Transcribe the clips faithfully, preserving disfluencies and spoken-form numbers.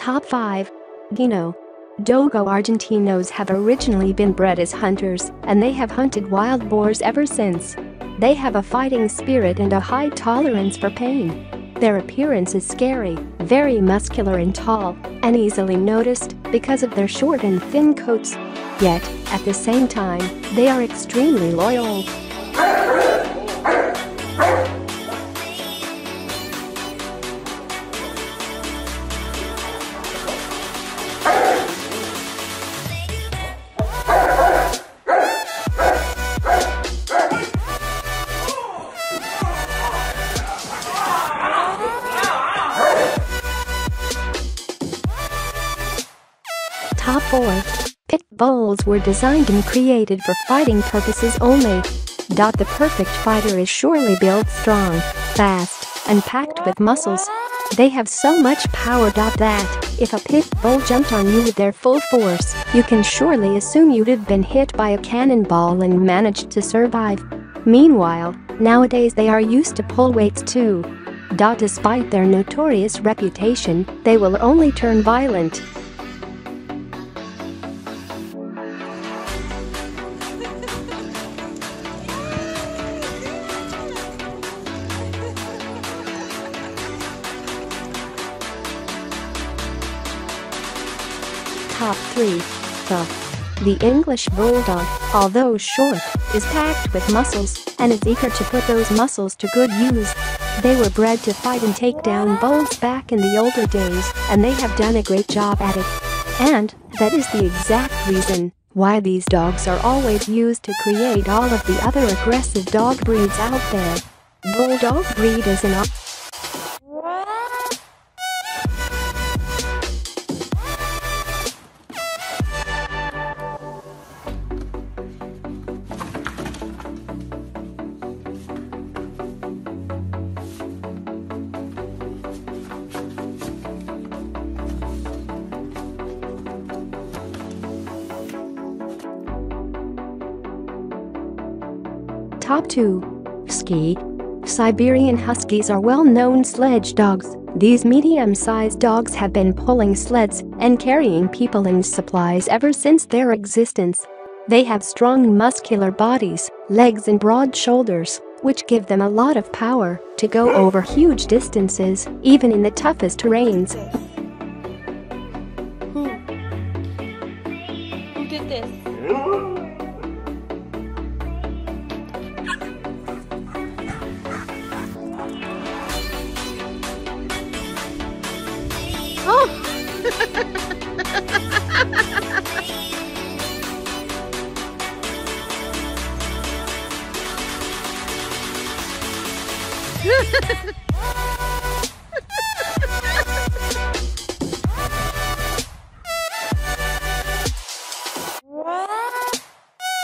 Top five. Gino. Dogo Argentinos have originally been bred as hunters, and they have hunted wild boars ever since. They have a fighting spirit and a high tolerance for pain. Their appearance is scary, very muscular and tall, and easily noticed because of their short and thin coats. Yet, at the same time, they are extremely loyal. Top four. Pit bulls were designed and created for fighting purposes only. The perfect fighter is surely built strong, fast, and packed with muscles. They have so much power that, if a pit bull jumped on you with their full force, you can surely assume you'd have been hit by a cannonball and managed to survive. Meanwhile, nowadays they are used to pull weights too. Despite their notorious reputation, they will only turn violent. Top three. The, the English Bulldog, although short, is packed with muscles and is eager to put those muscles to good use. They were bred to fight and take down bulls back in the older days, and they have done a great job at it. And that is the exact reason why these dogs are always used to create all of the other aggressive dog breeds out there. Bulldog breed is an option. Top two. Husky. Siberian Huskies are well-known sledge dogs. These medium-sized dogs have been pulling sleds and carrying people and supplies ever since their existence. They have strong muscular bodies, legs and broad shoulders, which give them a lot of power to go over huge distances, even in the toughest terrains. Who? Who did this?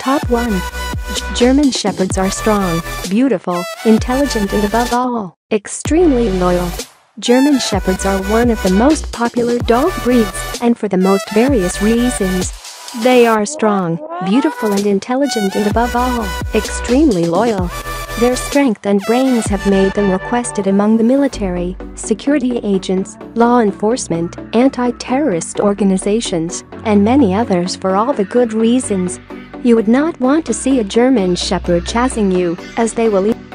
Top one. German Shepherds are strong, beautiful, intelligent and above all, extremely loyal. German Shepherds are one of the most popular dog breeds, and for the most various reasons. They are strong, beautiful and intelligent and above all, extremely loyal. Their strength and brains have made them requested among the military, security agents, law enforcement, anti-terrorist organizations, and many others for all the good reasons. You would not want to see a German Shepherd chasing you, as they will eat.